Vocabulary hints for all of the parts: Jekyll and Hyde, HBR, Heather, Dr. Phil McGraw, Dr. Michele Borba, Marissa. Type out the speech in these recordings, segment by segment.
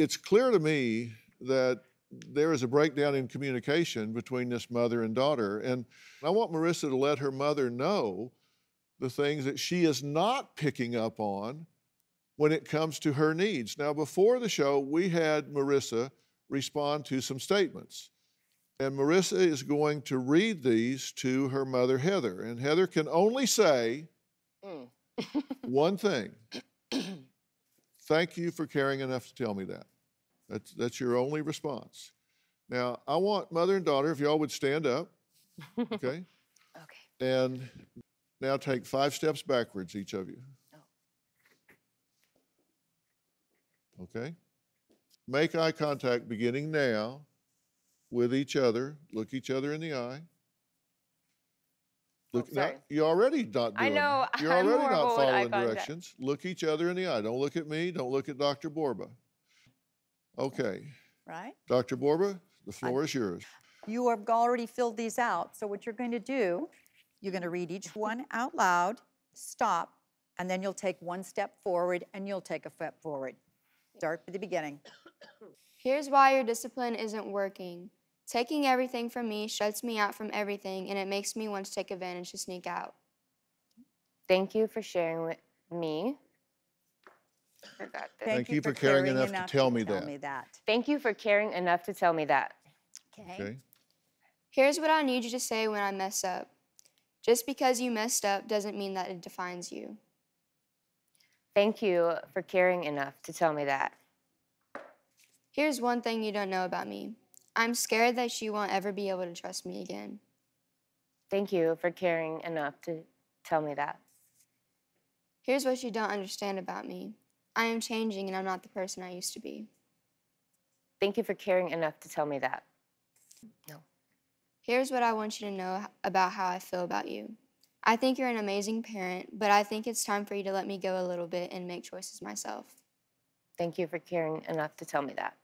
It's clear to me that there is a breakdown in communication between this mother and daughter. And I want Marissa to let her mother know the things that she is not picking up on when it comes to her needs. Now, before the show, we had Marissa respond to some statements. And Marissa is going to read these to her mother, Heather. And Heather can only say one thing. Thank you for caring enough to tell me that. That's your only response. Now, I want mother and daughter, if y'all would stand up, okay? Okay. And now take 5 steps backwards, each of you. Oh. Okay? Make eye contact beginning now with each other. Look each other in the eye. Look, oh, now, you're already not doing I know. It. You're already not following directions. Look each other in the eye. Don't look at me. Don't look at Dr. Borba. Okay. Right? Dr. Borba, the floor is yours. You have already filled these out. So what you're going to do, you're going to read each one out loud, stop, and then you'll take one step forward and you'll take a step forward. Start at the beginning. Here's why your discipline isn't working. Taking everything from me shuts me out from everything, and it makes me want to take advantage to sneak out. Thank you for sharing with me. Thank you for caring enough to tell me that. Thank you for caring enough to tell me that. Okay. Here's what I need you to say when I mess up. Just because you messed up doesn't mean that it defines you. Thank you for caring enough to tell me that. Here's one thing you don't know about me. I'm scared that you won't ever be able to trust me again. Thank you for caring enough to tell me that. Here's what you don't understand about me. I am changing and I'm not the person I used to be. Thank you for caring enough to tell me that. No. Here's what I want you to know about how I feel about you. I think you're an amazing parent, but I think it's time for you to let me go a little bit and make choices myself. Thank you for caring enough to tell me that.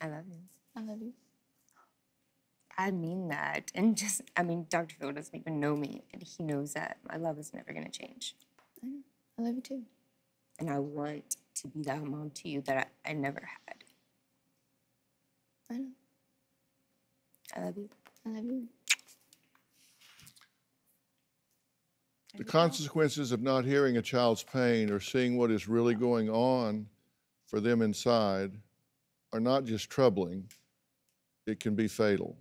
I love you. I love you. I mean that. And just, I mean, Dr. Phil doesn't even know me, and he knows that my love is never going to change. I know. I love you, too. And I want to be that mom to you that I never had. I know. I love you. I love you. The consequences of not hearing a child's pain or seeing what is really going on for them inside are not just troubling, it can be fatal.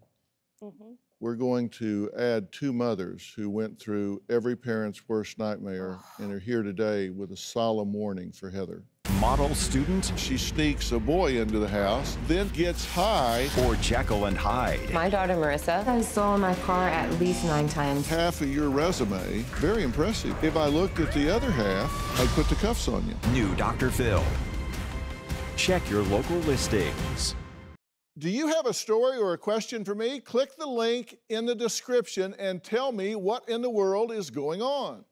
Mm-hmm. We're going to add 2 mothers who went through every parent's worst nightmare and are here today with a solemn warning for Heather. Model student. She sneaks a boy into the house, then gets high. Or Jekyll and Hyde. My daughter, Marissa, has stolen my car at least 9 times. Half of your resume, very impressive. If I looked at the other half, I'd put the cuffs on you. New Dr. Phil. Check your local listings. Do you have a story or a question for me? Click the link in the description and tell me what in the world is going on.